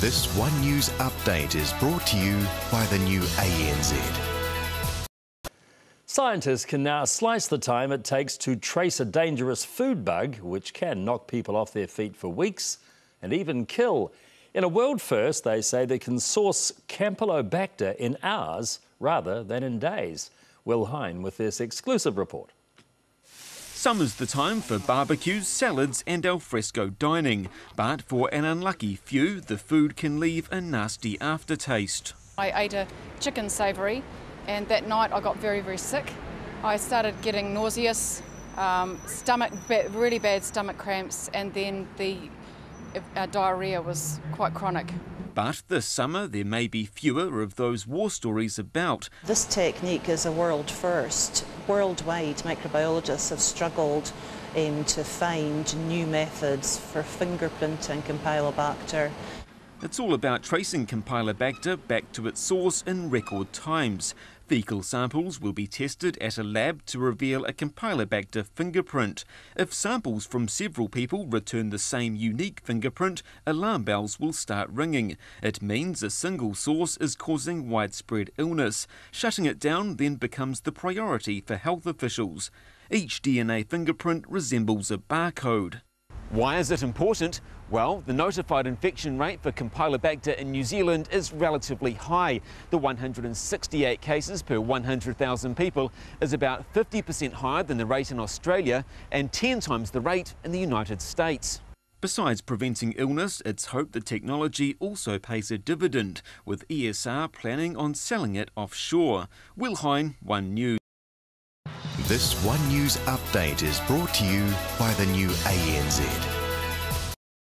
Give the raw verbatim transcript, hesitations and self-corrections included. This ONE NEWS update is brought to you by the new A N Z. Scientists can now slice the time it takes to trace a dangerous food bug, which can knock people off their feet for weeks and even kill. In a world first, they say they can source Campylobacter in hours rather than in days. Wil Hine with this exclusive report. Summer's the time for barbecues, salads and al fresco dining. But for an unlucky few, the food can leave a nasty aftertaste. I ate a chicken savoury and that night I got very, very sick. I started getting nauseous, um, stomach, ba really bad stomach cramps, and then the uh, diarrhoea was quite chronic. But this summer there may be fewer of those war stories about. This technique is a world first. Worldwide, microbiologists have struggled um, to find new methods for fingerprinting Campylobacter. It's all about tracing Campylobacter back to its source in record times. Faecal samples will be tested at a lab to reveal a Campylobacter fingerprint. If samples from several people return the same unique fingerprint, alarm bells will start ringing. It means a single source is causing widespread illness. Shutting it down then becomes the priority for health officials. Each D N A fingerprint resembles a barcode. Why is it important? Well, the notified infection rate for Campylobacter in New Zealand is relatively high. The one hundred sixty-eight cases per one hundred thousand people is about fifty percent higher than the rate in Australia and ten times the rate in the United States. Besides preventing illness, it's hoped the technology also pays a dividend, with E S R planning on selling it offshore. Wil Hine, ONE NEWS. This ONE NEWS update is brought to you by the new A N Z.